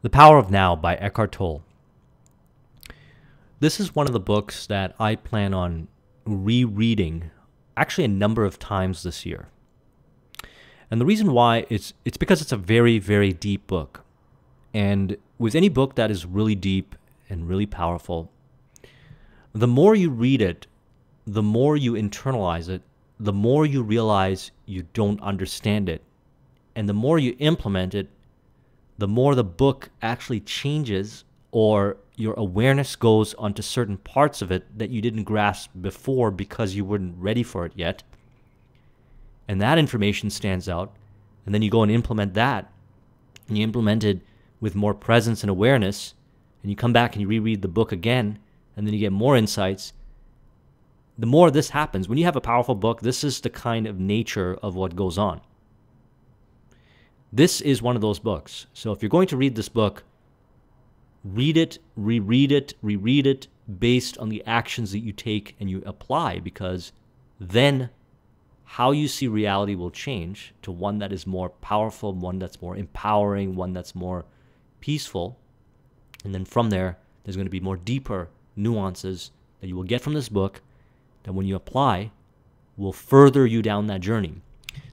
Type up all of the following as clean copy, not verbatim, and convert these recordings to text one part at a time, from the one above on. The Power of Now by Eckhart Tolle. This is one of the books that I plan on rereading actually a number of times this year. And the reason why it's because it's a very, very deep book. And with any book that is really deep and really powerful, the more you read it, the more you internalize it, the more you realize you don't understand it. And the more you implement it, the more the book actually changes, or your awareness goes onto certain parts of it that you didn't grasp before because you weren't ready for it yet. And that information stands out. And then you go and implement that. And you implement it with more presence and awareness. And you come back and you reread the book again. And then you get more insights. The more this happens, when you have a powerful book, this is the kind of nature of what goes on. This is one of those books. So if you're going to read this book, read it, reread it, reread it based on the actions that you take and you apply, because then how you see reality will change to one that is more powerful, one that's more empowering, one that's more peaceful. And then from there, there's going to be more deeper nuances that you will get from this book that when you apply will further you down that journey.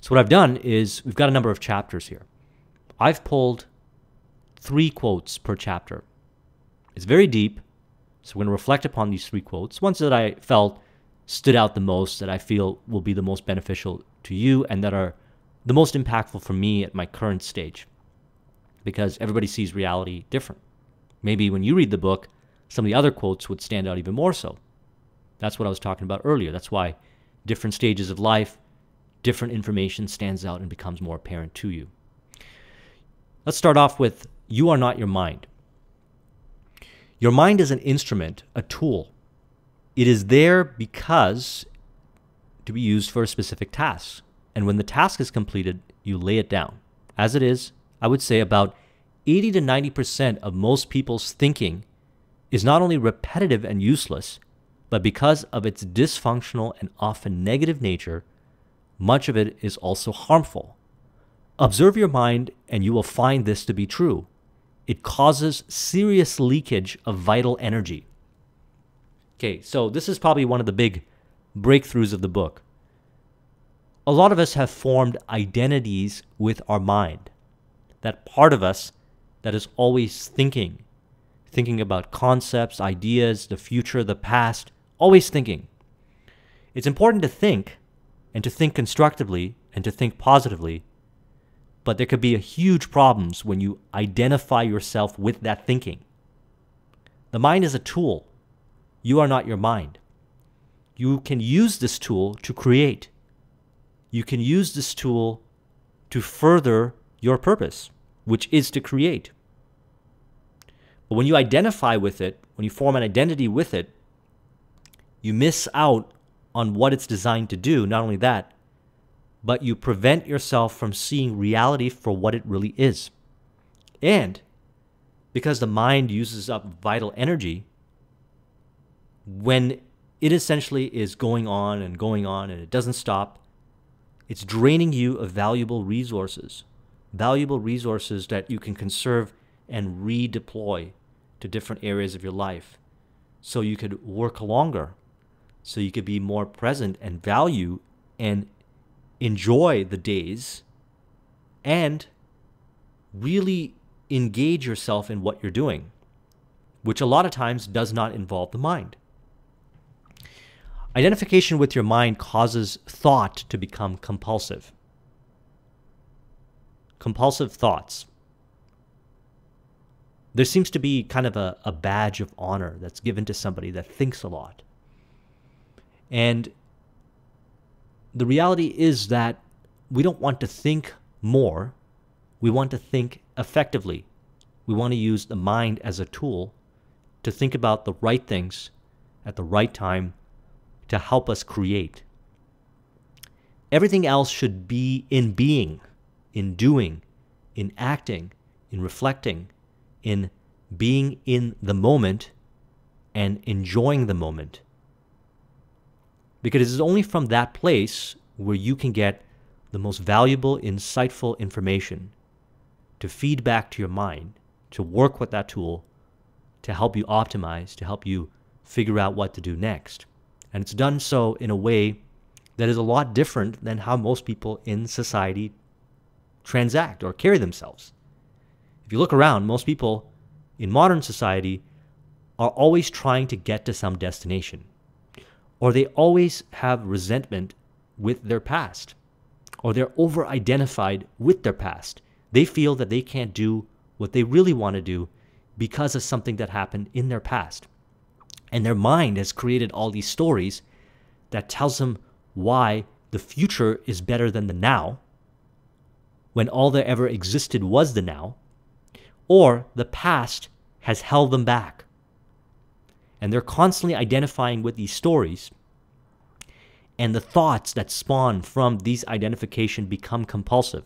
So what I've done is we've got a number of chapters here. I've pulled 3 quotes per chapter. It's very deep, so we're going to reflect upon these 3 quotes, ones that I felt stood out the most, that I feel will be the most beneficial to you and that are the most impactful for me at my current stage, because everybody sees reality different. Maybe when you read the book, some of the other quotes would stand out even more so. That's what I was talking about earlier. That's why different stages of life, different information stands out and becomes more apparent to you. Let's start off with, you are not your mind. Your mind is an instrument, a tool. It is there because to be used for a specific task. And when the task is completed, you lay it down. As it is, I would say about 80 to 90% of most people's thinking is not only repetitive and useless, but because of its dysfunctional and often negative nature, much of it is also harmful. Observe your mind and you will find this to be true. It causes serious leakage of vital energy. Okay, so this is probably one of the big breakthroughs of the book. A lot of us have formed identities with our mind. That part of us that is always thinking. Thinking about concepts, ideas, the future, the past. Always thinking. It's important to think, and to think constructively, and to think positively. But there could be huge problems when you identify yourself with that thinking. The mind is a tool. You are not your mind. You can use this tool to create. You can use this tool to further your purpose, which is to create. But when you identify with it, when you form an identity with it, you miss out on what it's designed to do. Not only that, but you prevent yourself from seeing reality for what it really is. And because the mind uses up vital energy, when it essentially is going on and it doesn't stop, it's draining you of valuable resources that you can conserve and redeploy to different areas of your life so you could work longer, so you could be more present and value and enjoy the days and really engage yourself in what you're doing, which a lot of times does not involve the mind. Identification with your mind causes thought to become compulsive. Compulsive thoughts. There seems to be kind of a badge of honor that's given to somebody that thinks a lot. And the reality is that we don't want to think more. We want to think effectively. We want to use the mind as a tool to think about the right things at the right time to help us create. Everything else should be in being, in doing, in acting, in reflecting, in being in the moment and enjoying the moment. Because it's only from that place where you can get the most valuable, insightful information to feed back to your mind, to work with that tool to help you optimize, to help you figure out what to do next. And it's done so in a way that is a lot different than how most people in society transact or carry themselves. If you look around, most people in modern society are always trying to get to some destination, or they always have resentment with their past, or they're over-identified with their past. They feel that they can't do what they really want to do because of something that happened in their past. And their mind has created all these stories that tells them why the future is better than the now, when all that ever existed was the now, or the past has held them back. And they're constantly identifying with these stories, and the thoughts that spawn from these identification become compulsive.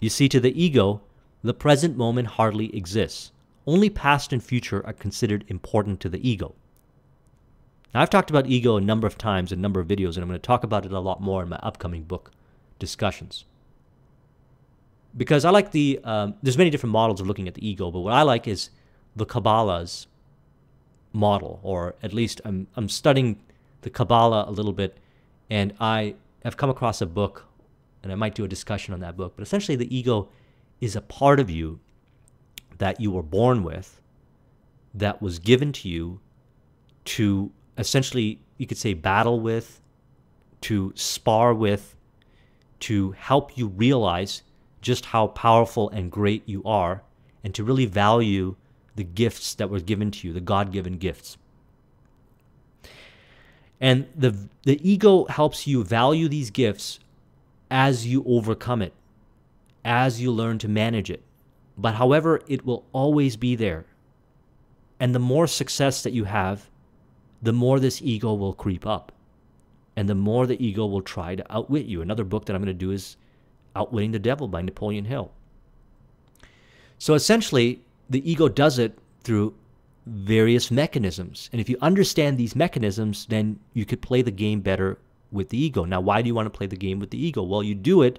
You see, to the ego, the present moment hardly exists. Only past and future are considered important to the ego. Now, I've talked about ego a number of times in a number of videos, and I'm going to talk about it a lot more in my upcoming book discussions. Because I like the, there's many different models of looking at the ego, but what I like is the Kabbalah's model, or at least I'm studying the Kabbalah a little bit, and I have come across a book, and I might do a discussion on that book, but essentially the ego is a part of you that you were born with, that was given to you to essentially, you could say, battle with, to spar with, to help you realize just how powerful and great you are, and to really value the gifts that were given to you, the God-given gifts. And the ego helps you value these gifts as you overcome it, as you learn to manage it. But however, it will always be there. And the more success that you have, the more this ego will creep up. And the more the ego will try to outwit you. Another book that I'm going to do is Outwitting the Devil by Napoleon Hill. So essentially, the ego does it through various mechanisms. And if you understand these mechanisms, then you could play the game better with the ego. Now, why do you want to play the game with the ego? Well, you do it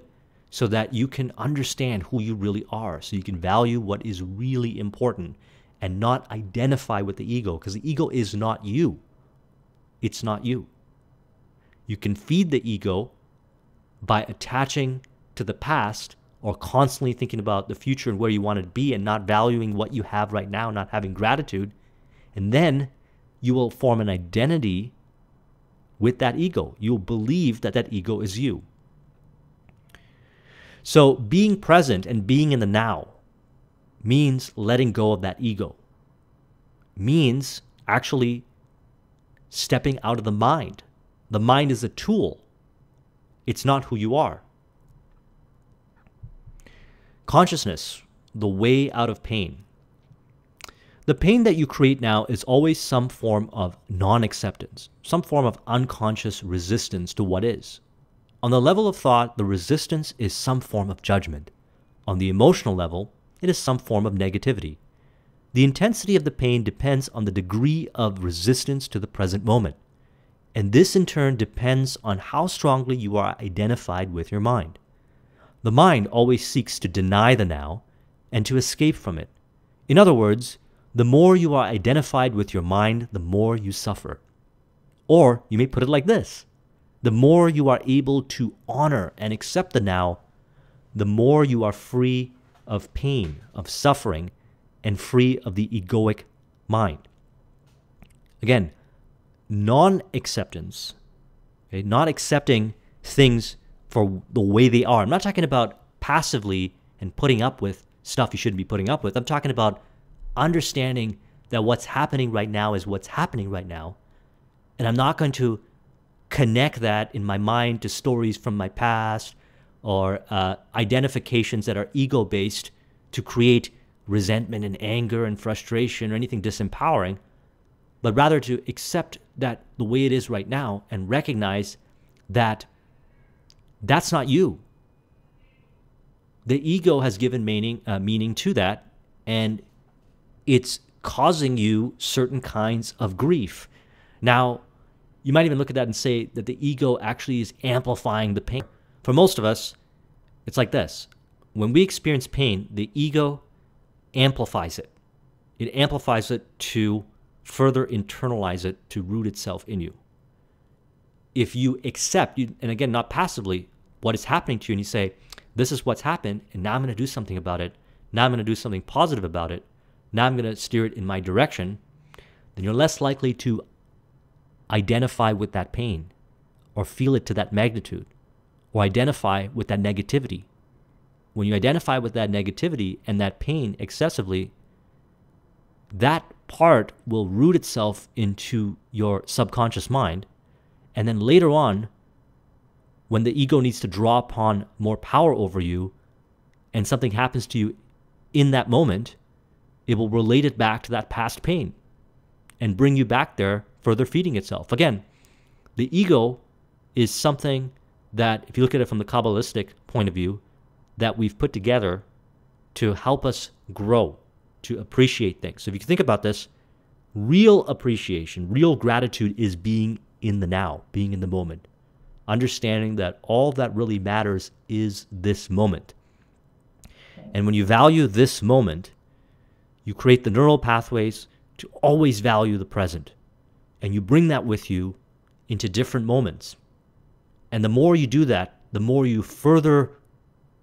so that you can understand who you really are, so you can value what is really important and not identify with the ego, because the ego is not you. It's not you. You can feed the ego by attaching to the past or constantly thinking about the future and where you want to be and not valuing what you have right now, not having gratitude. And then you will form an identity with that ego. You'll believe that that ego is you. So being present and being in the now means letting go of that ego, means actually stepping out of the mind. The mind is a tool. It's not who you are. Consciousness, the way out of pain. The pain that you create now is always some form of non-acceptance, some form of unconscious resistance to what is. On the level of thought, the resistance is some form of judgment. On the emotional level, it is some form of negativity. The intensity of the pain depends on the degree of resistance to the present moment. And this in turn depends on how strongly you are identified with your mind. The mind always seeks to deny the now and to escape from it. In other words, the more you are identified with your mind, the more you suffer. Or you may put it like this. The more you are able to honor and accept the now, the more you are free of pain, of suffering, and free of the egoic mind. Again, non-acceptance, okay, not accepting things for the way they are. I'm not talking about passively and putting up with stuff you shouldn't be putting up with. I'm talking about understanding that what's happening right now is what's happening right now, and I'm not going to connect that in my mind to stories from my past or identifications that are ego-based to create resentment and anger and frustration or anything disempowering, but rather to accept that the way it is right now and recognize that that's not you. The ego has given meaning to that, and it's causing you certain kinds of grief. Now, you might even look at that and say that the ego actually is amplifying the pain. For most of us, it's like this. When we experience pain, the ego amplifies it. It amplifies it to further internalize it, to root itself in you. If you accept, and again, not passively, what is happening to you, and you say, this is what's happened, and now I'm going to do something about it. Now I'm going to do something positive about it. Now I'm going to steer it in my direction. Then you're less likely to identify with that pain or feel it to that magnitude or identify with that negativity. When you identify with that negativity and that pain excessively, that part will root itself into your subconscious mind. And then later on, when the ego needs to draw upon more power over you and something happens to you in that moment, it will relate it back to that past pain and bring you back there, further feeding itself. Again, the ego is something that, if you look at it from the Kabbalistic point of view, that we've put together to help us grow, to appreciate things. So if you think about this, real appreciation, real gratitude is being in the now, being in the moment. Understanding that all that really matters is this moment. And when you value this moment, you create the neural pathways to always value the present. And you bring that with you into different moments. And the more you do that, the more you further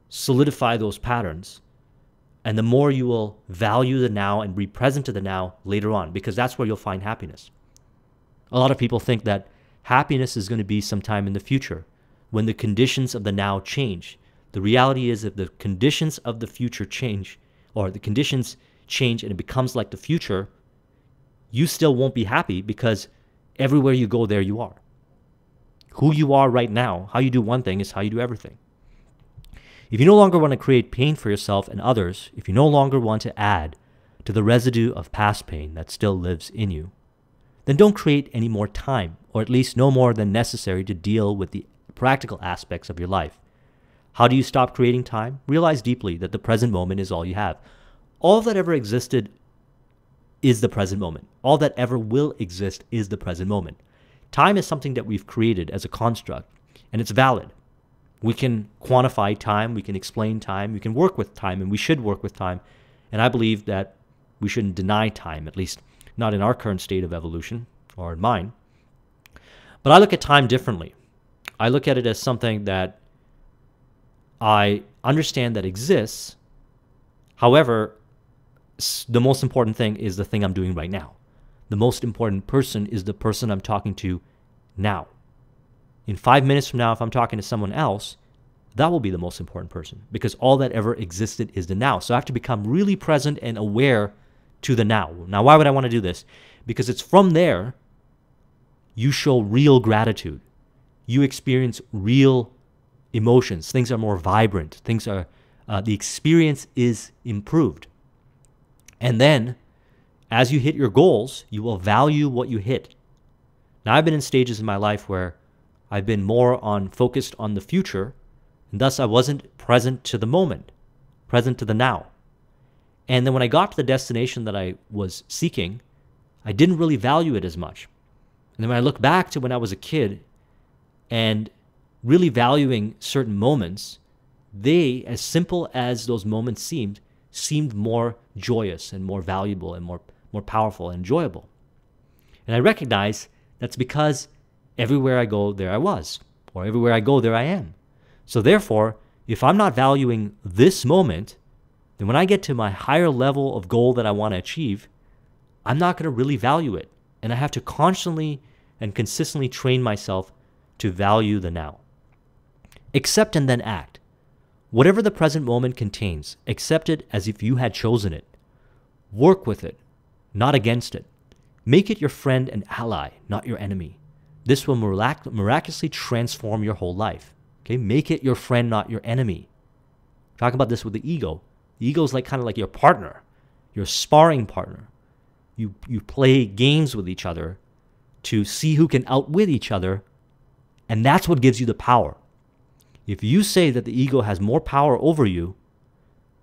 solidify those patterns. And the more you will value the now and be present to the now later on, because that's where you'll find happiness. A lot of people think that happiness is going to be sometime in the future, when the conditions of the now change. The reality is, if the conditions of the future change, or the conditions change and it becomes like the future, you still won't be happy, because everywhere you go, there you are. Who you are right now, how you do one thing is how you do everything. If you no longer want to create pain for yourself and others, if you no longer want to add to the residue of past pain that still lives in you, then don't create any more time, or at least no more than necessary, to deal with the practical aspects of your life. How do you stop creating time? Realize deeply that the present moment is all you have. All that ever existed is the present moment. All that ever will exist is the present moment. Time is something that we've created as a construct, and it's valid. We can quantify time, we can explain time, we can work with time, and we should work with time. And I believe that we shouldn't deny time, at least not in our current state of evolution, or in mine. But I look at time differently. I look at it as something that I understand that exists. However, the most important thing is the thing I'm doing right now. The most important person is the person I'm talking to now. In 5 minutes from now, if I'm talking to someone else, that will be the most important person, because all that ever existed is the now. So I have to become really present and aware to the now. Now, why would I want to do this? Because it's from there you show real gratitude. You experience real emotions. Things are more vibrant. Things are, the experience is improved. And then, as you hit your goals, you will value what you hit. Now, I've been in stages in my life where I've been more focused on the future, and thus I wasn't present to the moment, present to the now. And then when I got to the destination that I was seeking, I didn't really value it as much. And then when I look back to when I was a kid and really valuing certain moments, they, as simple as those moments seemed more joyous and more valuable and more powerful and enjoyable. And I recognize that's because everywhere I go, there I was, or everywhere I go, there I am. So therefore, if I'm not valuing this moment, then when I get to my higher level of goal that I want to achieve, I'm not going to really value it. And I have to constantly and consistently train myself to value the now. Accept and then act. Whatever the present moment contains, accept it as if you had chosen it. Work with it, not against it. Make it your friend and ally, not your enemy. This will miraculously transform your whole life. Okay, make it your friend, not your enemy. Talk about this with the ego. The ego is like kind of like your partner, your sparring partner. You play games with each other to see who can outwit each other, and that's what gives you the power. If you say that the ego has more power over you,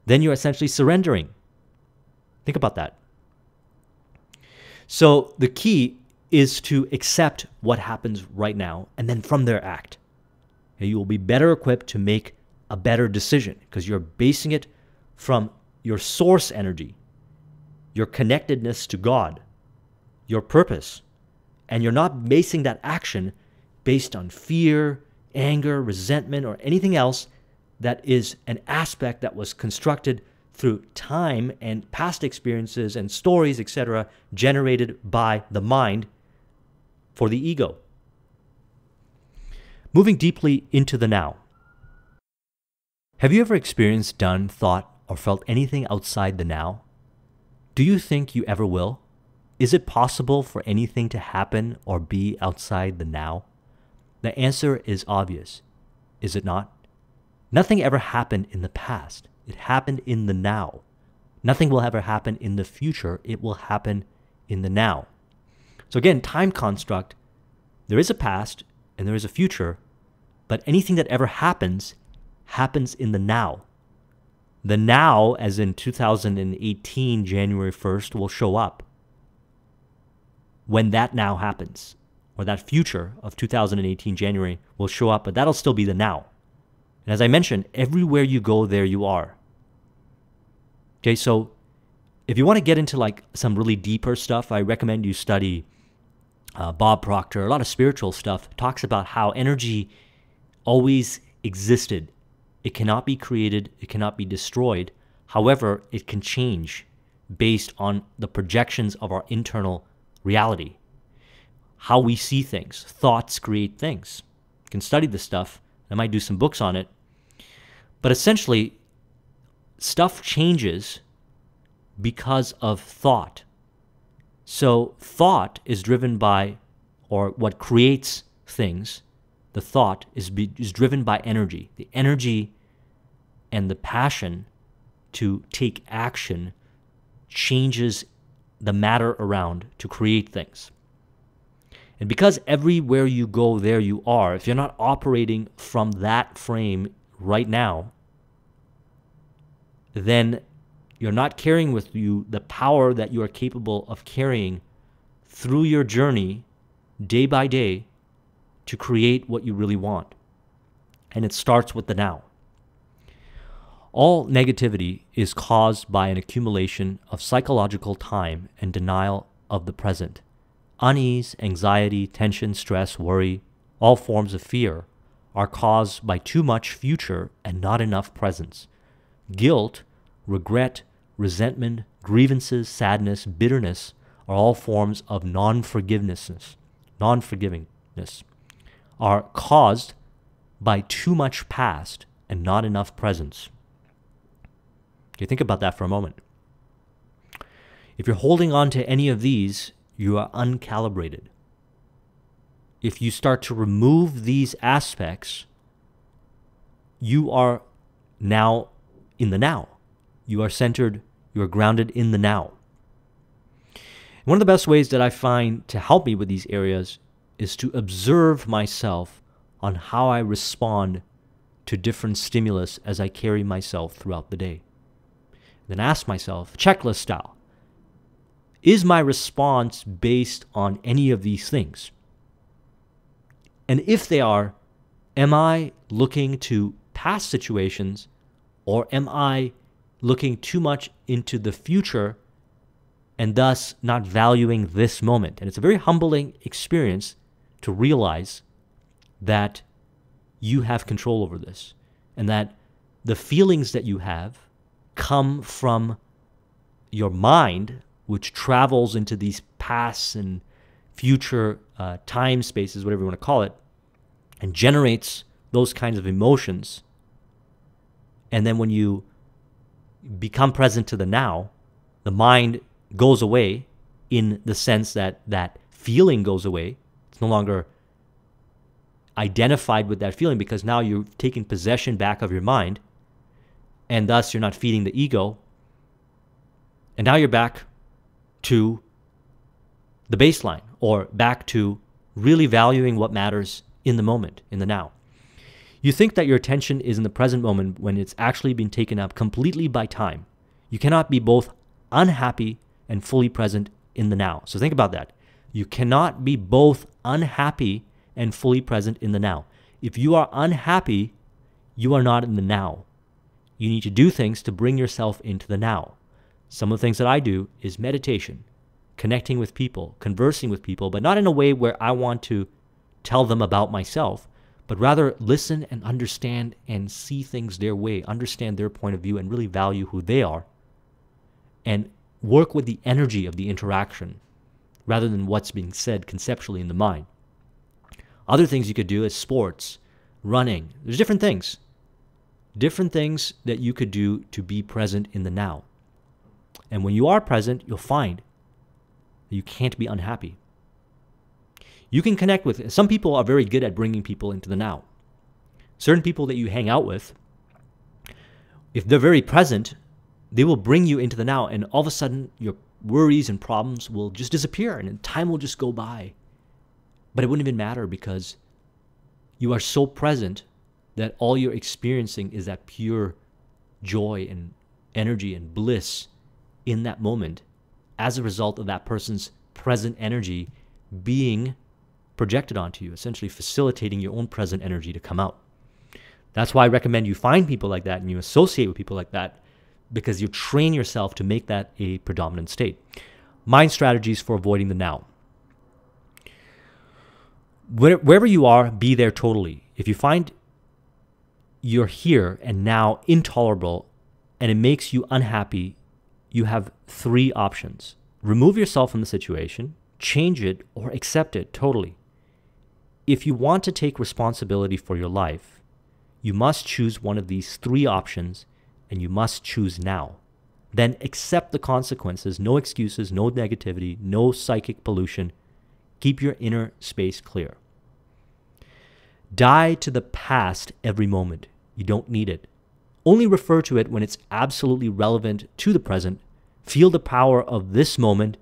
then you're essentially surrendering. Think about that. So the key is to accept what happens right now, and then from there act. And you will be better equipped to make a better decision, because you're basing it from your source energy, your connectedness to God, your purpose, and you're not basing that action based on fear, anger, resentment, or anything else that is an aspect that was constructed through time and past experiences and stories, etc., generated by the mind for the ego. Moving deeply into the now. Have you ever experienced, done, thought, or felt anything outside the now? Do you think you ever will? Is it possible for anything to happen or be outside the now? The answer is obvious, is it not? Nothing ever happened in the past. It happened in the now. Nothing will ever happen in the future. It will happen in the now. So again, time construct, there is a past and there is a future, but anything that ever happens, happens in the now. The now, as in 2018, January 1st, will show up when that now happens, or that future of 2018, January will show up, but that'll still be the now. And as I mentioned, everywhere you go, there you are. Okay, so if you want to get into like some really deeper stuff, I recommend you study Bob Proctor. A lot of spiritual stuff talks about how energy always existed. It cannot be created. It cannot be destroyed. However, it can change based on the projections of our internal reality, how we see things. Thoughts create things. You can study this stuff. I might do some books on it. But essentially, stuff changes because of thought. So thought is driven by, or what creates things, the thought is driven by energy. The energy and the passion to take action changes the matter around to create things. And because everywhere you go, there you are, if you're not operating from that frame right now, then you're not carrying with you the power that you are capable of carrying through your journey day by day to create what you really want. And it starts with the now. All negativity is caused by an accumulation of psychological time and denial of the present. Unease, anxiety, tension, stress, worry, all forms of fear are caused by too much future and not enough presence. Guilt, regret, resentment, grievances, sadness, bitterness are all forms of non-forgivingness, are caused by too much past and not enough presence. Okay, think about that for a moment. If you're holding on to any of these, you are uncalibrated. If you start to remove these aspects, you are now in the now. You are centered, you are grounded in the now. One of the best ways that I find to help me with these areas is to observe myself on how I respond to different stimulus as I carry myself throughout the day. Then ask myself, checklist style, is my response based on any of these things? And if they are, am I looking to past situations, or am I looking too much into the future and thus not valuing this moment? And it's a very humbling experience to realize that you have control over this and that the feelings that you have come from your mind, which travels into these past and future time spaces, whatever you want to call it, and generates those kinds of emotions. And then when you become present to the now, the mind goes away in the sense that that feeling goes away. It's no longer identified with that feeling because now you're taking possession back of your mind, and thus you're not feeding the ego. And now you're back to the baseline, or back to really valuing what matters in the moment, in the now. You think that your attention is in the present moment when it's actually been taken up completely by time. You cannot be both unhappy and fully present in the now. So think about that. You cannot be both unhappy and fully present in the now. If you are unhappy, you are not in the now. You need to do things to bring yourself into the now. Some of the things that I do is meditation, connecting with people, conversing with people, but not in a way where I want to tell them about myself, but rather listen and understand and see things their way, understand their point of view and really value who they are, and work with the energy of the interaction rather than what's being said conceptually in the mind. Other things you could do is sports, running. There's different things that you could do to be present in the now. And when you are present, you'll find that you can't be unhappy. You can connect with, some people are very good at bringing people into the now. Certain people that you hang out with, if they're very present, they will bring you into the now, and all of a sudden your worries and problems will just disappear and time will just go by. But it wouldn't even matter because you are so present that all you're experiencing is that pure joy and energy and bliss in that moment as a result of that person's present energy being projected onto you, essentially facilitating your own present energy to come out. That's why I recommend you find people like that and you associate with people like that, because you train yourself to make that a predominant state. Mind strategies for avoiding the now. Wherever you are, be there totally. If you find you're here and now intolerable and it makes you unhappy, you have three options. Remove yourself from the situation, change it, or accept it totally. If you want to take responsibility for your life, you must choose one of these three options, and you must choose now. Then accept the consequences, no excuses, no negativity, no psychic pollution. Keep your inner space clear. Die to the past every moment. You don't need it. Only refer to it when it's absolutely relevant to the present. Feel the power of this moment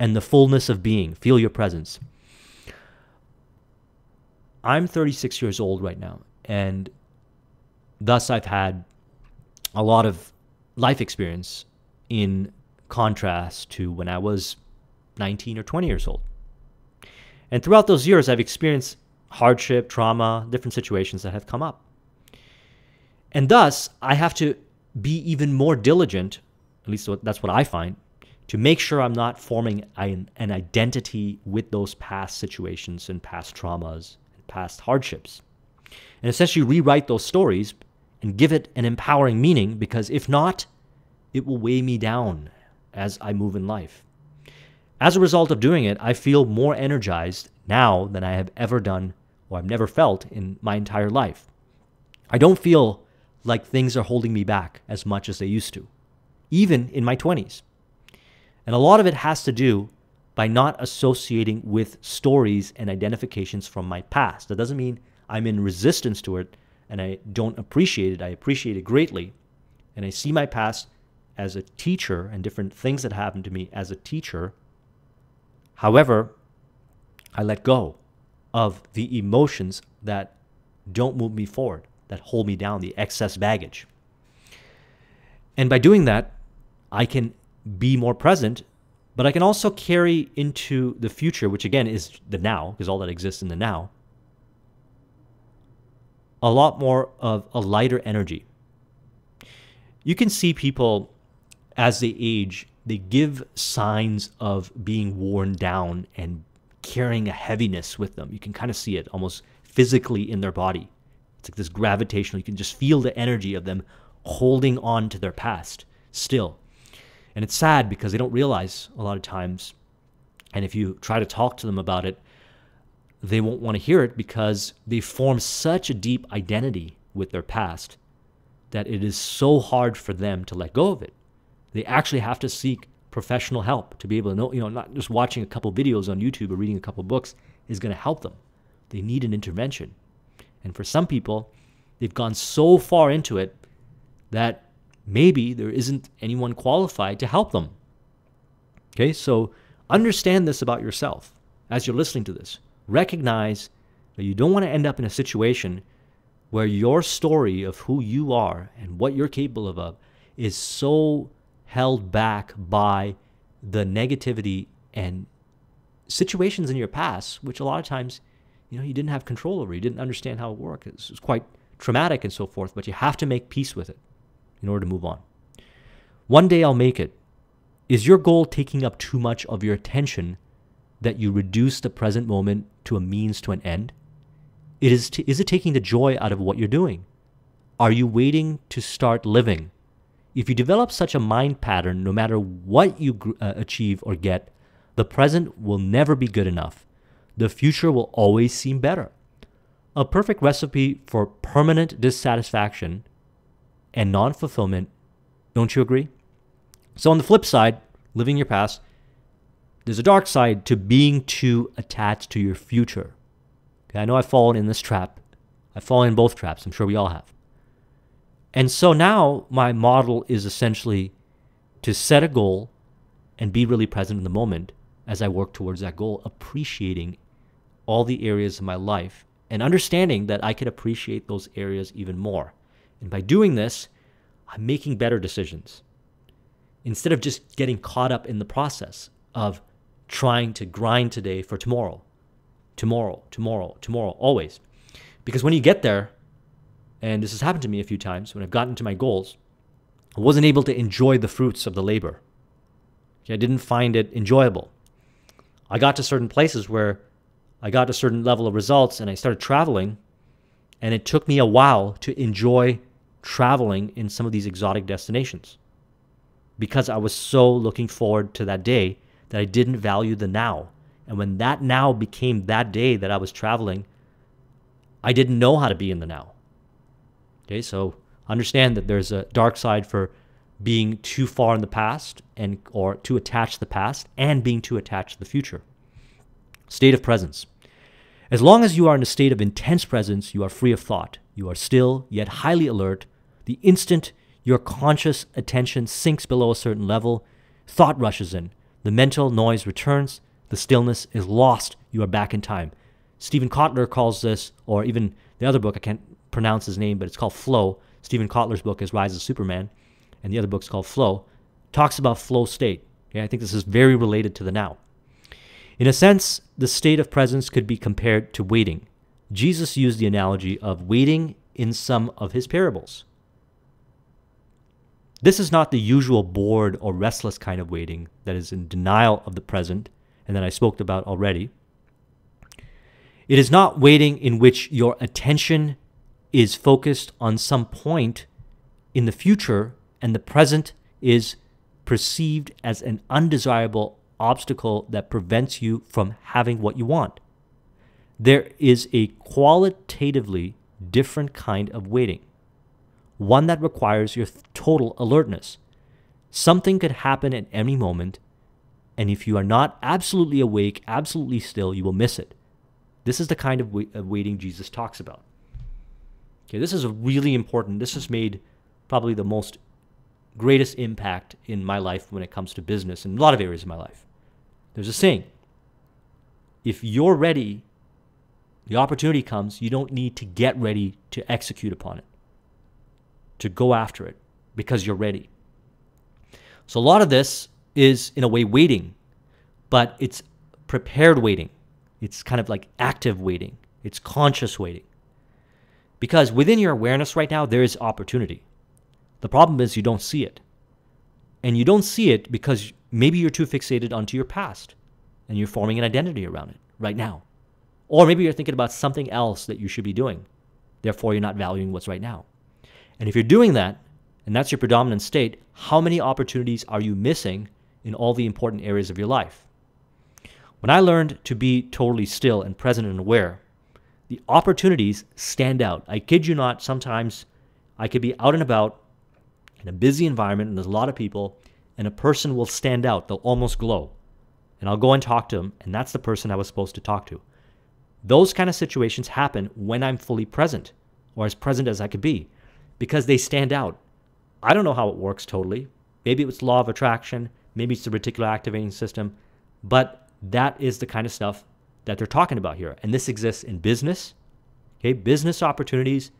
and the fullness of being. Feel your presence. I'm 36 years old right now, and thus I've had a lot of life experience in contrast to when I was 19 or 20 years old. And throughout those years, I've experienced hardship, trauma, different situations that have come up. And thus, I have to be even more diligent, at least that's what I find, to make sure I'm not forming an identity with those past situations and past traumas and past hardships. And essentially rewrite those stories and give it an empowering meaning, because if not, it will weigh me down as I move in life. As a result of doing it, I feel more energized now than I have ever done or I've never felt in my entire life. I don't feel like things are holding me back as much as they used to, even in my 20s. And a lot of it has to do by not associating with stories and identifications from my past. That doesn't mean I'm in resistance to it and I don't appreciate it. I appreciate it greatly. And I see my past as a teacher and different things that happened to me as a teacher. However, I let go of the emotions that don't move me forward, that hold me down, the excess baggage. And by doing that, I can be more present, but I can also carry into the future, which again is the now, because all that exists in the now, a lot more of a lighter energy. You can see people as they age, they give signs of being worn down and carrying a heaviness with them. You can kind of see it almost physically in their body. It's like this gravitational, you can just feel the energy of them holding on to their past still. And it's sad because they don't realize a lot of times, and if you try to talk to them about it, they won't want to hear it because they form such a deep identity with their past that it is so hard for them to let go of it. They actually have to seek professional help to be able to know, you know, not just watching a couple videos on YouTube or reading a couple books is going to help them. They need an intervention. And for some people, they've gone so far into it that maybe there isn't anyone qualified to help them. Okay, so understand this about yourself as you're listening to this. Recognize that you don't want to end up in a situation where your story of who you are and what you're capable of is so held back by the negativity and situations in your past, which a lot of times, you know, you didn't have control over, you didn't understand how it worked. It was quite traumatic and so forth, but you have to make peace with it. in order to move on. One day I'll make it. Is your goal taking up too much of your attention that you reduce the present moment to a means to an end? Is it taking the joy out of what you're doing? Are you waiting to start living? If you develop such a mind pattern, no matter what you achieve or get, the present will never be good enough. The future will always seem better. A perfect recipe for permanent dissatisfaction and non-fulfillment, don't you agree? So on the flip side, living your past, there's a dark side to being too attached to your future. Okay, I know I've fallen in this trap. I've fallen in both traps. I'm sure we all have. And so now my model is essentially to set a goal and be really present in the moment as I work towards that goal, appreciating all the areas of my life and understanding that I can appreciate those areas even more. And by doing this, I'm making better decisions instead of just getting caught up in the process of trying to grind today for tomorrow, tomorrow, tomorrow, tomorrow, always. Because when you get there, and this has happened to me a few times, when I've gotten to my goals, I wasn't able to enjoy the fruits of the labor. I didn't find it enjoyable. I got to certain places where I got a certain level of results and I started traveling, and it took me a while to enjoy traveling in some of these exotic destinations because I was so looking forward to that day that I didn't value the now. And when that now became that day that I was traveling, I didn't know how to be in the now. Okay, so understand that there's a dark side for being too far in the past and or too attached to the past and being too attached to the future. State of presence. As long as you are in a state of intense presence, you are free of thought. You are still, yet highly alert. The instant your conscious attention sinks below a certain level, thought rushes in. The mental noise returns. The stillness is lost. You are back in time. Stephen Kotler calls this, or even the other book, I can't pronounce his name, but it's called Flow. Stephen Kotler's book is Rise of Superman, and the other book's called Flow. Talks about flow state. Okay, I think this is very related to the now. In a sense, the state of presence could be compared to waiting. Jesus used the analogy of waiting in some of his parables. This is not the usual bored or restless kind of waiting that is in denial of the present and that I spoke about already. It is not waiting in which your attention is focused on some point in the future and the present is perceived as an undesirable obstacle that prevents you from having what you want. There is a qualitatively different kind of waiting, one that requires your total alertness. Something could happen at any moment, and if you are not absolutely awake, absolutely still, you will miss it. This is the kind of waiting Jesus talks about. Okay, this is a really important, this has made probably the most greatest impact in my life when it comes to business and a lot of areas of my life. There's a saying, if you're ready, the opportunity comes, you don't need to get ready to execute upon it, to go after it, because you're ready. So a lot of this is, in a way, waiting, but it's prepared waiting. It's kind of like active waiting. It's conscious waiting. Because within your awareness right now, there is opportunity. The problem is you don't see it. And you don't see it because maybe you're too fixated onto your past and you're forming an identity around it right now. Or maybe you're thinking about something else that you should be doing. Therefore, you're not valuing what's right now. And if you're doing that, and that's your predominant state, how many opportunities are you missing in all the important areas of your life? When I learned to be totally still and present and aware, the opportunities stand out. I kid you not, sometimes I could be out and about in a busy environment and there's a lot of people, and a person will stand out. They'll almost glow. And I'll go and talk to them, and that's the person I was supposed to talk to. Those kind of situations happen when I'm fully present, or as present as I could be, because they stand out. I don't know how it works totally. Maybe it's law of attraction. Maybe it's the reticular activating system. But that is the kind of stuff that they're talking about here. And this exists in business. Okay, business opportunities,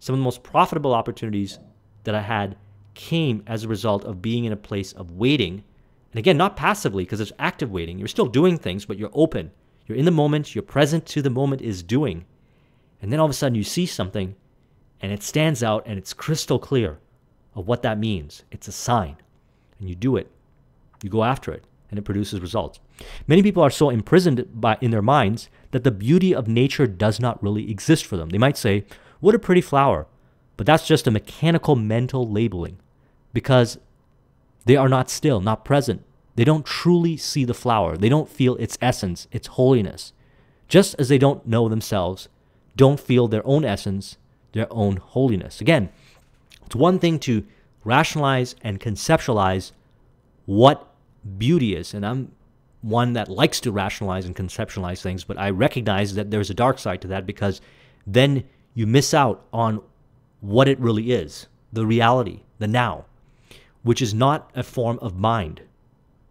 some of the most profitable opportunities that I had came as a result of being in a place of waiting. And again, not passively, because it's active waiting. You're still doing things, but you're open. You're in the moment. You're present to the moment is doing. And then all of a sudden you see something, and it stands out, and it's crystal clear. of what that means. It's a sign, and you do it. You go after it, and it produces results. Many people are so imprisoned in their minds that the beauty of nature does not really exist for them. They might say, what a pretty flower, but that's just a mechanical mental labeling because they are not still, not present. They don't truly see the flower. They don't feel its essence, its holiness. Just as they don't know themselves, don't feel their own essence, their own holiness. Again, it's one thing to rationalize and conceptualize what beauty is, and I'm one that likes to rationalize and conceptualize things, but I recognize that there's a dark side to that because then you miss out on what it really is, the reality, the now, which is not a form of mind,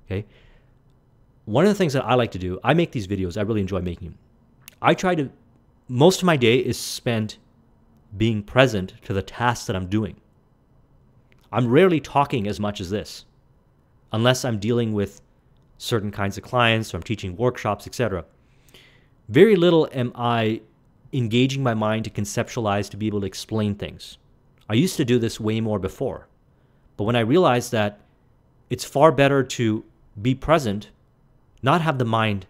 okay? One of the things that I like to do, I make these videos, I really enjoy making them. I try to, most of my day is spent being present to the tasks that I'm doing. I'm rarely talking as much as this, unless I'm dealing with certain kinds of clients or I'm teaching workshops, etc. Very little am I engaging my mind to conceptualize, to be able to explain things. I used to do this way more before, but when I realized that it's far better to be present, not have the mind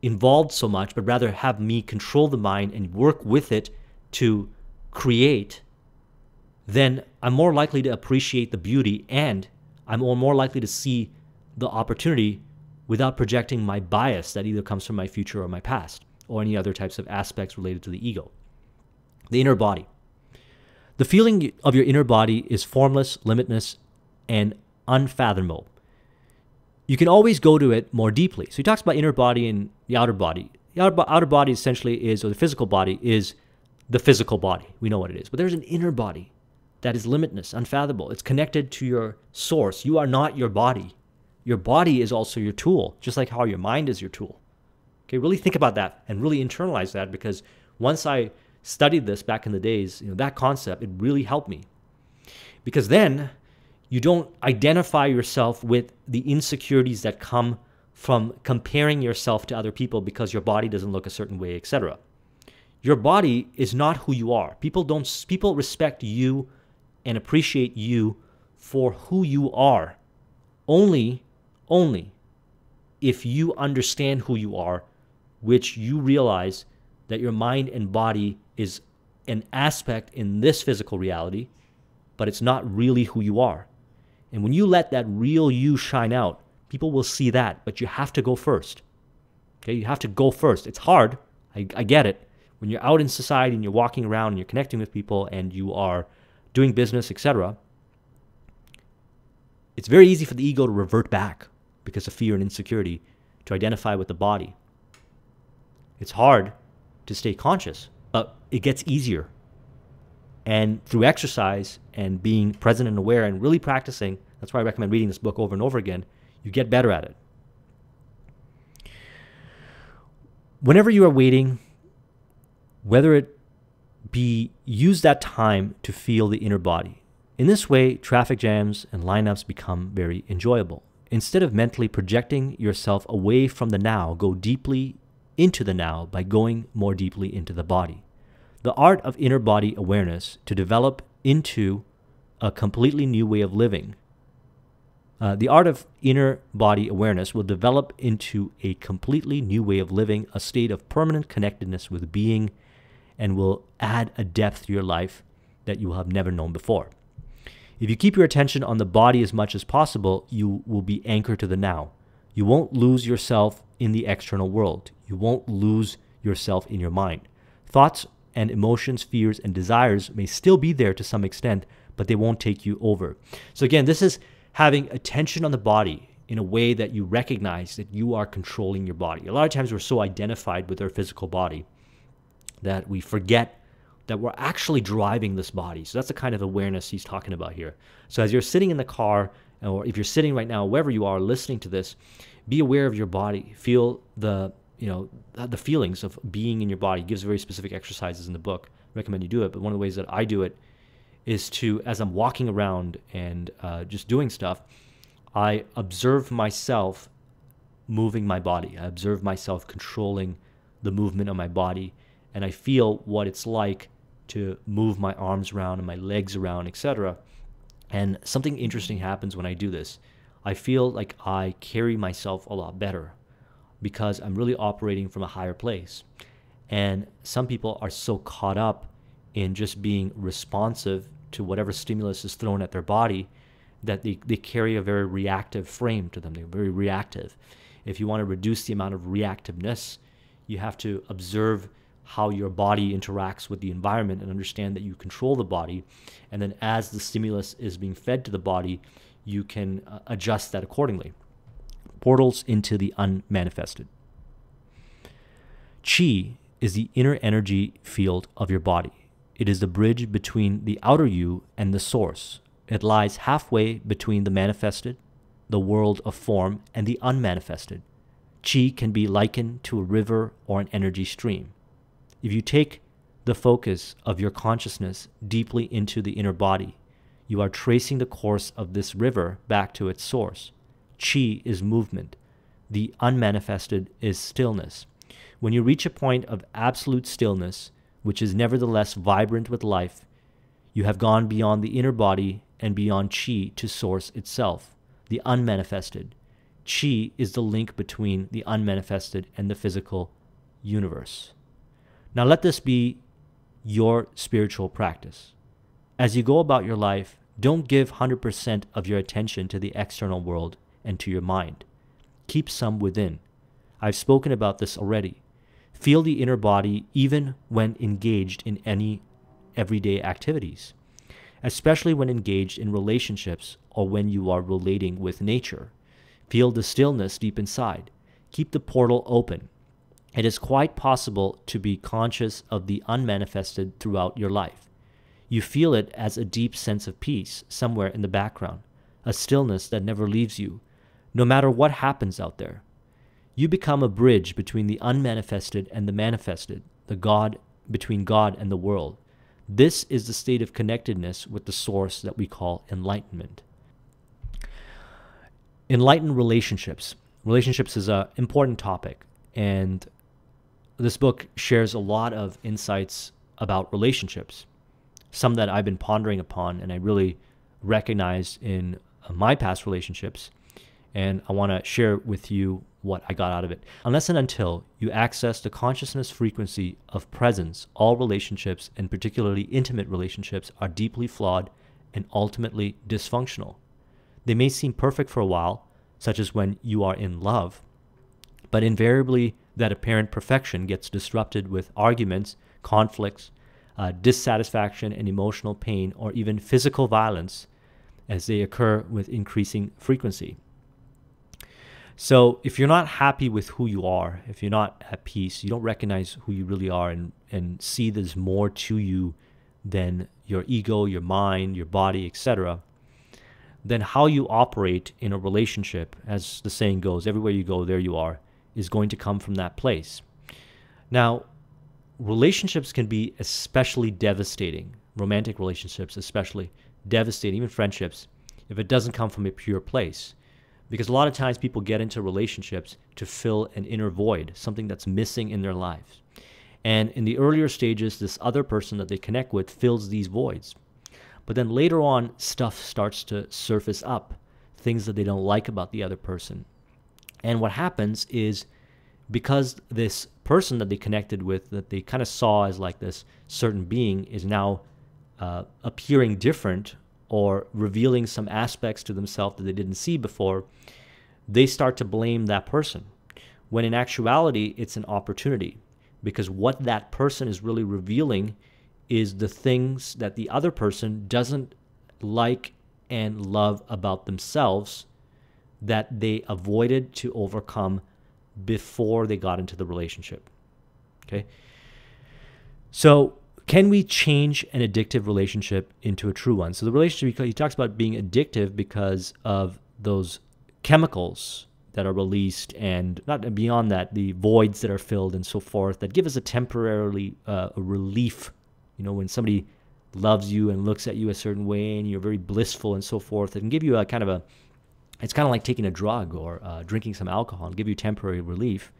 involved so much, but rather have me control the mind and work with it to create, then I'm more likely to appreciate the beauty and I'm more likely to see the opportunity without projecting my bias that either comes from my future or my past or any other types of aspects related to the ego. The inner body. The feeling of your inner body is formless, limitless, and unfathomable. You can always go to it more deeply. So he talks about inner body and the outer body. The outer body essentially is, or the physical body is the physical body. We know what it is. But there's an inner body that is limitless, unfathomable. It's connected to your source. You are not your body. Your body is also your tool, just like how your mind is your tool. Okay, really think about that and really internalize that, because once I studied this back in the days, you know, that concept, it really helped me. Because then you don't identify yourself with the insecurities that come from comparing yourself to other people because your body doesn't look a certain way, etc. Your body is not who you are. People respect you and appreciate you for who you are only if you understand who you are, which you realize that your mind and body is an aspect in this physical reality, but it's not really who you are. And when you let that real you shine out, people will see that, but you have to go first. Okay, you have to go first. It's hard, I get it. When you're out in society and you're walking around and you're connecting with people and you are doing business, etc., it's very easy for the ego to revert back because of fear and insecurity to identify with the body. It's hard to stay conscious, but it gets easier. And through exercise and being present and aware and really practicing, that's why I recommend reading this book over and over again, you get better at it. Whenever you are waiting, whether it be, use that time to feel the inner body. In this way, traffic jams and lineups become very enjoyable. Instead of mentally projecting yourself away from the now, go deeply into the now by going more deeply into the body. The art of inner body awareness to develop into a completely new way of living. The art of inner body awareness will develop into a completely new way of living, a state of permanent connectedness with being, and will add a depth to your life that you have never known before. If you keep your attention on the body as much as possible, you will be anchored to the now. You won't lose yourself in the external world. You won't lose yourself in your mind. Thoughts and emotions, fears, and desires may still be there to some extent, but they won't take you over. So again, this is having attention on the body in a way that you recognize that you are controlling your body. A lot of times we're so identified with our physical body that we forget that we're actually driving this body. So that's the kind of awareness he's talking about here. So as you're sitting in the car, or if you're sitting right now, wherever you are listening to this, be aware of your body. Feel the, you know, the feelings of being in your body. It gives very specific exercises in the book. I recommend you do it. But one of the ways that I do it is to, as I'm walking around and just doing stuff, I observe myself moving my body. I observe myself controlling the movement of my body. And I feel what it's like to move my arms around and my legs around, etc. And something interesting happens when I do this. I feel like I carry myself a lot better because I'm really operating from a higher place. And some people are so caught up in just being responsive to whatever stimulus is thrown at their body that they carry a very reactive frame to them. They're very reactive. If you want to reduce the amount of reactiveness, you have to observe how your body interacts with the environment and understand that you control the body. And then as the stimulus is being fed to the body, you can adjust that accordingly. Portals into the unmanifested. Qi is the inner energy field of your body. It is the bridge between the outer you and the source. It lies halfway between the manifested, the world of form, and the unmanifested. Qi can be likened to a river or an energy stream. If you take the focus of your consciousness deeply into the inner body, you are tracing the course of this river back to its source. Qi is movement. The unmanifested is stillness. When you reach a point of absolute stillness, which is nevertheless vibrant with life, you have gone beyond the inner body and beyond Qi to source itself, the unmanifested. Qi is the link between the unmanifested and the physical universe. Now let this be your spiritual practice. As you go about your life, don't give 100% of your attention to the external world and to your mind. Keep some within. I've spoken about this already. Feel the inner body even when engaged in any everyday activities, especially when engaged in relationships or when you are relating with nature. Feel the stillness deep inside. Keep the portal open. It is quite possible to be conscious of the unmanifested throughout your life. You feel it as a deep sense of peace somewhere in the background, a stillness that never leaves you, no matter what happens out there. You become a bridge between the unmanifested and the manifested, between God and the world. This is the state of connectedness with the source that we call enlightenment. Enlightened relationships. Relationships is an important topic, and this book shares a lot of insights about relationships, some that I've been pondering upon and I really recognized in my past relationships, and I want to share with you what I got out of it. Unless and until you access the consciousness frequency of presence, all relationships, and particularly intimate relationships, are deeply flawed and ultimately dysfunctional. They may seem perfect for a while, such as when you are in love, but invariably that apparent perfection gets disrupted with arguments, conflicts, dissatisfaction, and emotional pain, or even physical violence as they occur with increasing frequency. So if you're not happy with who you are, if you're not at peace, you don't recognize who you really are and see there's more to you than your ego, your mind, your body, etc., then how you operate in a relationship, as the saying goes, everywhere you go, there you are, is going to come from that place. Now, relationships can be especially devastating, romantic relationships especially devastating, even friendships, if it doesn't come from a pure place. Because a lot of times people get into relationships to fill an inner void, something that's missing in their lives. And in the earlier stages, this other person that they connect with fills these voids. But then later on, stuff starts to surface up, things that they don't like about the other person. And what happens is, because this person that they connected with, that they kind of saw as like this certain being, is now appearing different or revealing some aspects to themselves that they didn't see before, they start to blame that person. When in actuality, it's an opportunity, because what that person is really revealing is the things that the other person doesn't like and love about themselves that they avoided to overcome before they got into the relationship. Okay? So can we change an addictive relationship into a true one? So the relationship, he talks about being addictive because of those chemicals that are released, and not beyond that, the voids that are filled and so forth that give us a temporarily relief. You know, when somebody loves you and looks at you a certain way and you're very blissful and so forth, it can give you a kind of a, it's kind of like taking a drug or drinking some alcohol and give you temporary relief.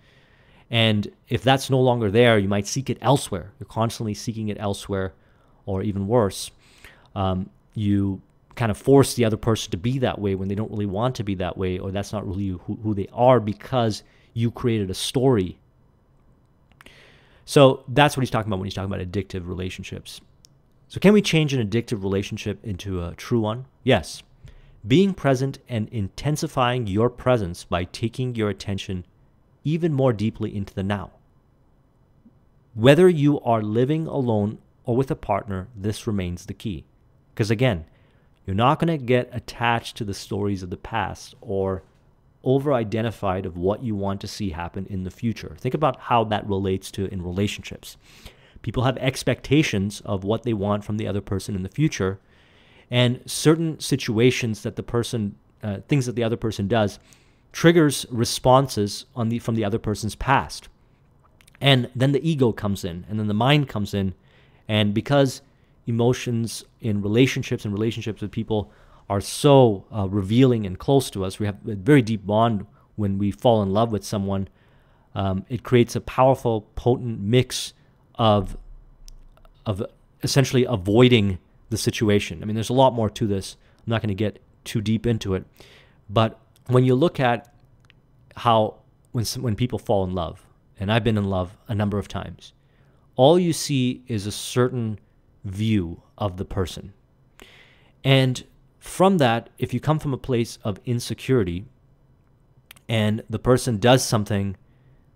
And if that's no longer there, you might seek it elsewhere. You're constantly seeking it elsewhere, or even worse, you kind of force the other person to be that way when they don't really want to be that way, or that's not really who they are, because you created a story. So that's what he's talking about when he's talking about addictive relationships. So can we change an addictive relationship into a true one? Yes. Being present and intensifying your presence by taking your attention even more deeply into the now. Whether you are living alone or with a partner, this remains the key. Because again, you're not going to get attached to the stories of the past or over-identified of what you want to see happen in the future. Think about how that relates to in relationships. People have expectations of what they want from the other person in the future, and certain situations that the person, things that the other person does, triggers responses on the, from the other person's past. And then the ego comes in, and then the mind comes in, and because emotions in relationships and relationships with people are so revealing and close to us, we have a very deep bond when we fall in love with someone, it creates a powerful, potent mix of essentially avoiding the situation. I mean, there's a lot more to this. I'm not going to get too deep into it. But when you look at how, when people fall in love, and I've been in love a number of times, all you see is a certain view of the person. And from that, if you come from a place of insecurity and the person does something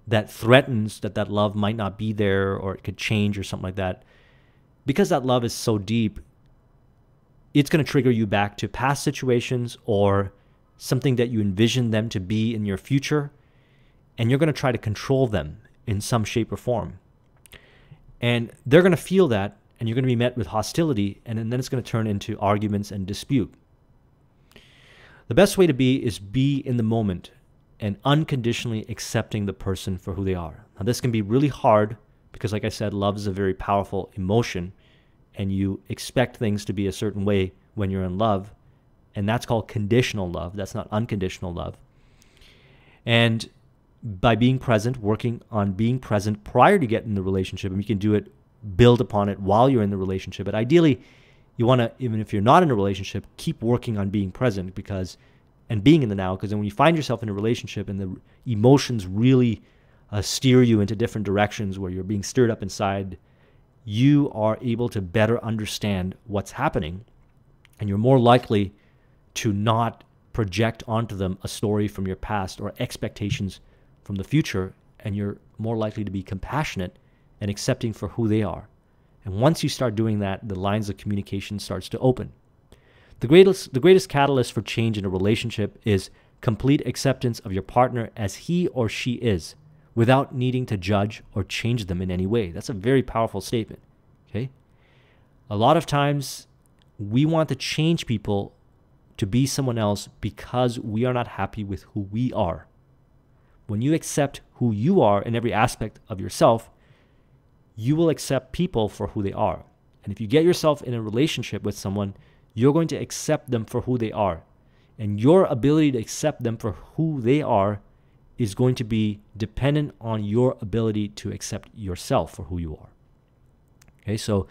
that threatens that that love might not be there, or it could change or something like that, because that love is so deep, it's going to trigger you back to past situations or something that you envision them to be in your future, and you're going to try to control them in some shape or form. And they're going to feel that, and you're going to be met with hostility, and then it's going to turn into arguments and dispute. The best way to be in the moment and unconditionally accepting the person for who they are. Now, this can be really hard because, like I said, love is a very powerful emotion, and you expect things to be a certain way when you're in love, and that's called conditional love. That's not unconditional love. And by being present, working on being present prior to getting in the relationship, and you can do it, build upon it while you're in the relationship. But ideally, you want to, even if you're not in a relationship, keep working on being present because, and being in the now, because then when you find yourself in a relationship and the emotions really steer you into different directions where you're being stirred up inside, you are able to better understand what's happening, and you're more likely to not project onto them a story from your past or expectations from the future, and you're more likely to be compassionate and accepting for who they are. And once you start doing that, the lines of communication starts to open. The greatest catalyst for change in a relationship is complete acceptance of your partner as he or she is, without needing to judge or change them in any way. That's a very powerful statement, okay? A lot of times we want to change people to be someone else because we are not happy with who we are. When you accept who you are in every aspect of yourself, you will accept people for who they are. And if you get yourself in a relationship with someone, you're going to accept them for who they are. And your ability to accept them for who they are is going to be dependent on your ability to accept yourself for who you are. Okay, so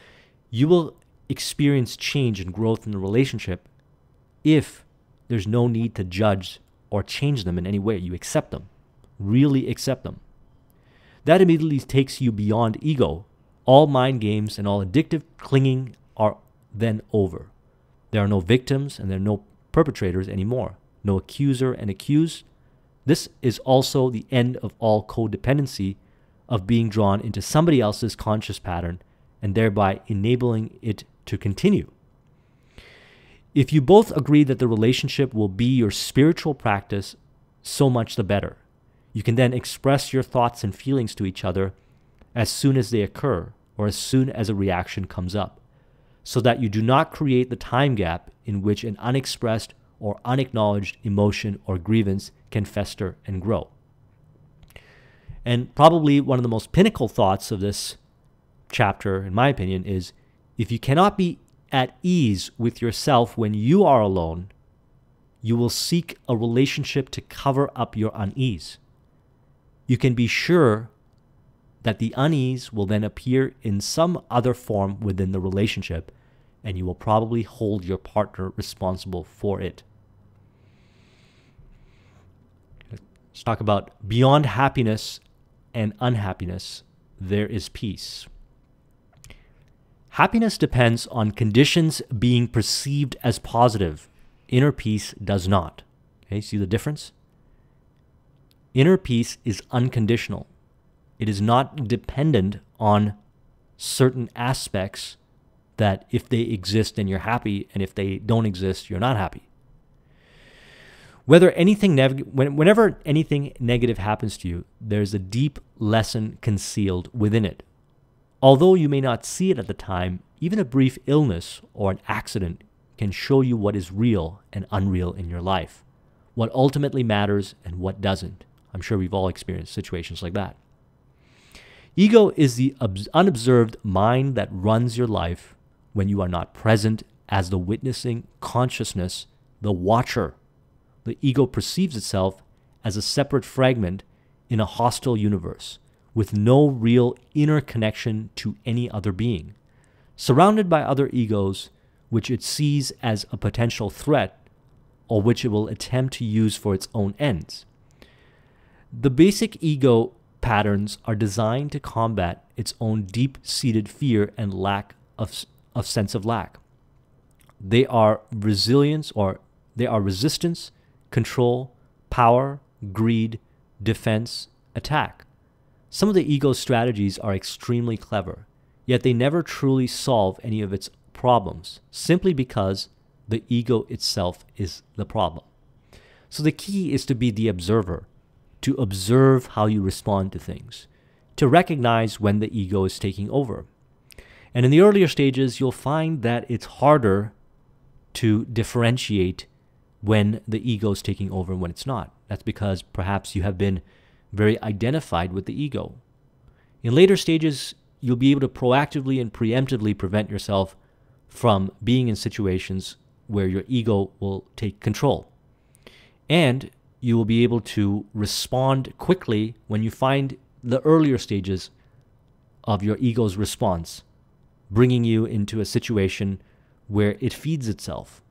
you will experience change and growth in the relationship if there's no need to judge or change them in any way. You accept them, really accept them. That immediately takes you beyond ego. All mind games and all addictive clinging are then over. There are no victims and there are no perpetrators anymore. No accuser and accused. This is also the end of all codependency of being drawn into somebody else's conscious pattern and thereby enabling it to continue. If you both agree that the relationship will be your spiritual practice, so much the better. You can then express your thoughts and feelings to each other as soon as they occur or as soon as a reaction comes up, so that you do not create the time gap in which an unexpressed or unacknowledged emotion or grievance can fester and grow. And probably one of the most pinnacle thoughts of this chapter, in my opinion, is if you cannot be at ease with yourself when you are alone, you will seek a relationship to cover up your unease. You can be sure that the unease will then appear in some other form within the relationship, and you will probably hold your partner responsible for it. Let's talk about beyond happiness and unhappiness, there is peace. Happiness depends on conditions being perceived as positive. Inner peace does not. Okay, see the difference? Inner peace is unconditional. It is not dependent on certain aspects that if they exist, then you're happy, and if they don't exist, you're not happy. Whenever anything negative happens to you, there's a deep lesson concealed within it. Although you may not see it at the time, even a brief illness or an accident can show you what is real and unreal in your life, what ultimately matters and what doesn't. I'm sure we've all experienced situations like that. Ego is the unobserved mind that runs your life when you are not present as the witnessing consciousness, the watcher. The ego perceives itself as a separate fragment in a hostile universe with no real inner connection to any other being. Surrounded by other egos, which it sees as a potential threat or which it will attempt to use for its own ends. The basic ego patterns are designed to combat its own deep-seated fear and lack of sense of lack. They are resistance, control, power, greed, defense, attack. Some of the ego's strategies are extremely clever, yet they never truly solve any of its problems, simply because the ego itself is the problem. So the key is to be the observer, to observe how you respond to things, to recognize when the ego is taking over. And in the earlier stages, you'll find that it's harder to differentiate when the ego is taking over and when it's not. That's because perhaps you have been very identified with the ego. In later stages, you'll be able to proactively and preemptively prevent yourself from being in situations where your ego will take control. And you will be able to respond quickly when you find the earlier stages of your ego's response, bringing you into a situation where it feeds itself,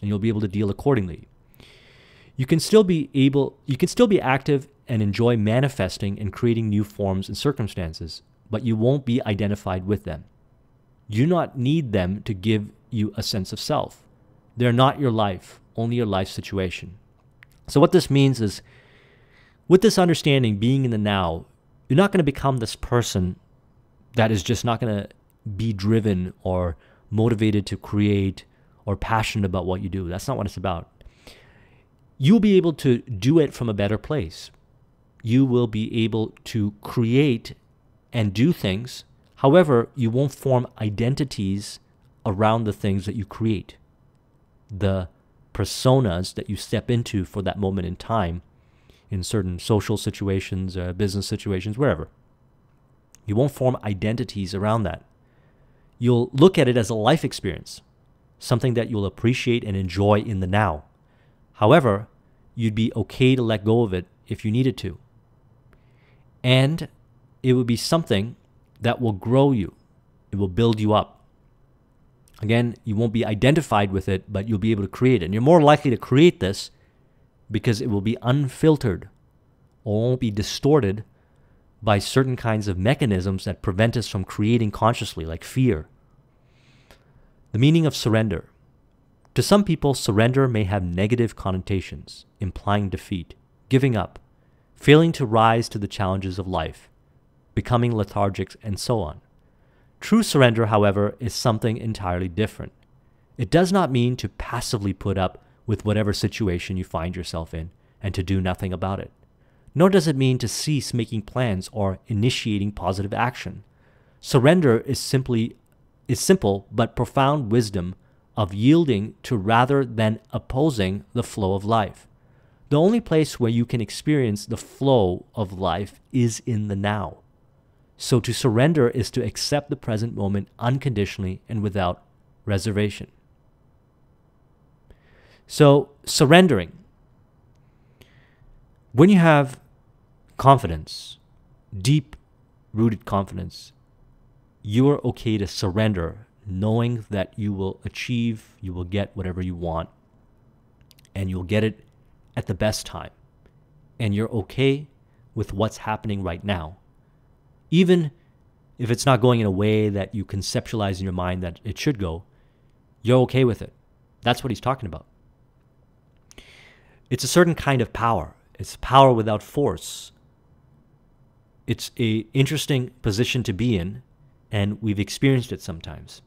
and you'll be able to deal accordingly. You can still be active and enjoy manifesting and creating new forms and circumstances, but you won't be identified with them. You do not need them to give you a sense of self. They're not your life, only your life situation. So what this means is, with this understanding, being in the now, you're not going to become this person that is just not going to be driven or motivated to create or passionate about what you do. That's not what it's about. You'll be able to do it from a better place. You will be able to create and do things. However, you won't form identities around the things that you create. The personas that you step into for that moment in time, in certain social situations, business situations, wherever. You won't form identities around that. You'll look at it as a life experience, something that you'll appreciate and enjoy in the now. However, you'd be okay to let go of it if you needed to. And it would be something that will grow you. It will build you up. Again, you won't be identified with it, but you'll be able to create it. And you're more likely to create this because it will be unfiltered or won't be distorted by certain kinds of mechanisms that prevent us from creating consciously, like fear. The meaning of surrender. To some people, surrender may have negative connotations, implying defeat, giving up, failing to rise to the challenges of life, becoming lethargic, and so on. True surrender, however, is something entirely different. It does not mean to passively put up with whatever situation you find yourself in and to do nothing about it. Nor does it mean to cease making plans or initiating positive action. Surrender is simple but profound wisdom of yielding to rather than opposing the flow of life. The only place where you can experience the flow of life is in the now. So to surrender is to accept the present moment unconditionally and without reservation. So surrendering. When you have confidence, deep-rooted confidence, you are okay to surrender knowing that you will achieve, you will get whatever you want, and you'll get it at the best time. And you're okay with what's happening right now. Even if it's not going in a way that you conceptualize in your mind that it should go, you're okay with it. That's what he's talking about. It's a certain kind of power. It's power without force. It's an interesting position to be in, and we've experienced it sometimes.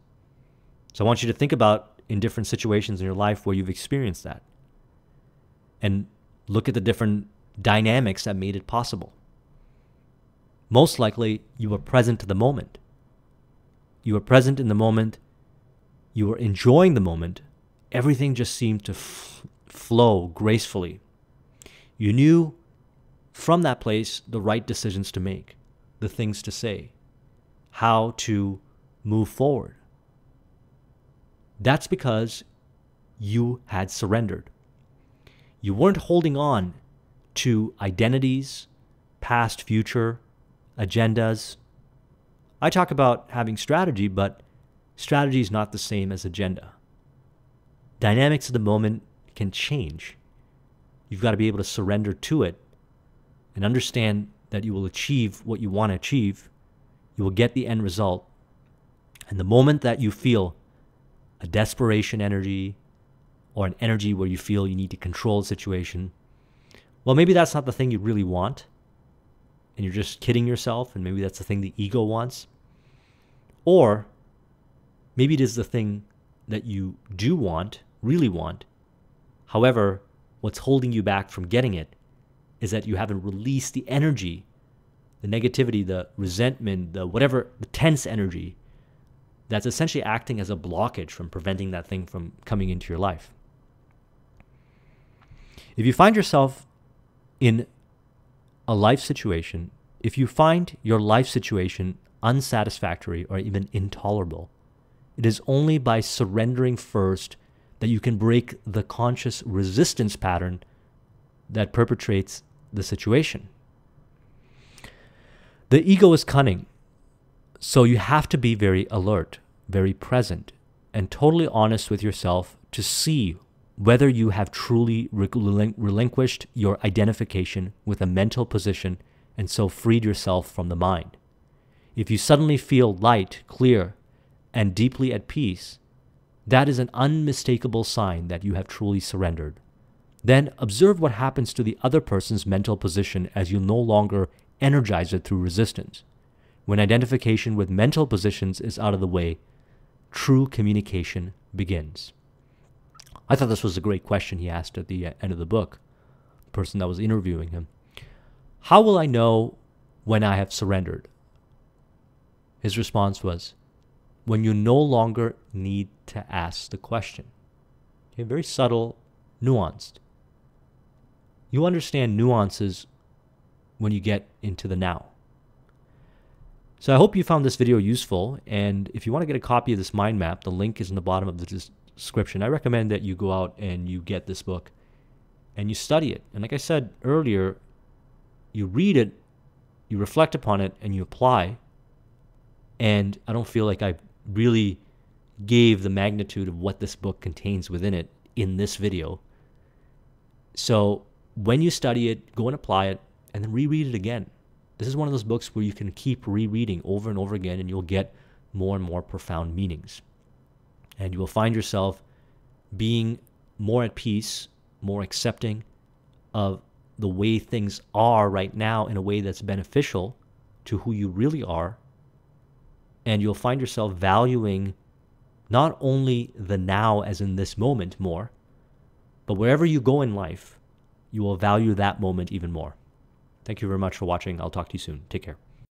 So I want you to think about in different situations in your life where you've experienced that, and look at the different dynamics that made it possible. Most likely, you were present to the moment. You were present in the moment. You were enjoying the moment. Everything just seemed to flow gracefully. You knew from that place the right decisions to make, the things to say, how to move forward. That's because you had surrendered. You weren't holding on to identities, past, future, agendas. I talk about having strategy, but strategy is not the same as agenda. Dynamics of the moment can change. You've got to be able to surrender to it and understand that you will achieve what you want to achieve. You will get the end result. And the moment that you feel a desperation energy or an energy where you feel you need to control the situation, well, maybe that's not the thing you really want, and you're just kidding yourself, and maybe that's the thing the ego wants. Or maybe it is the thing that you do want, really want. However, what's holding you back from getting it is that you haven't released the energy, the negativity, the resentment, the whatever, the tense energy that's essentially acting as a blockage from preventing that thing from coming into your life. If you find yourself in a life situation, if you find your life situation unsatisfactory or even intolerable, it is only by surrendering first that you can break the conscious resistance pattern that perpetrates the situation. The ego is cunning, so you have to be very alert, very present, and totally honest with yourself to see whether you have truly relinquished your identification with a mental position and so freed yourself from the mind. If you suddenly feel light, clear, and deeply at peace, that is an unmistakable sign that you have truly surrendered. Then observe what happens to the other person's mental position as you no longer energize it through resistance. When identification with mental positions is out of the way, true communication begins. I thought this was a great question he asked at the end of the book, the person that was interviewing him. How will I know when I have surrendered? His response was, when you no longer need to ask the question. Okay, very subtle, nuanced. You understand nuances when you get into the now. So I hope you found this video useful, and if you want to get a copy of this mind map, the link is in the bottom of the description. I recommend that you go out and you get this book and you study it. And like I said earlier, you read it, you reflect upon it, and you apply. And I don't feel like I really gave the magnitude of what this book contains within it in this video. So when you study it, go and apply it, and then reread it again. This is one of those books where you can keep rereading over and over again, and you'll get more and more profound meanings. And you will find yourself being more at peace, more accepting of the way things are right now in a way that's beneficial to who you really are. And you'll find yourself valuing not only the now as in this moment more, but wherever you go in life, you will value that moment even more. Thank you very much for watching. I'll talk to you soon. Take care.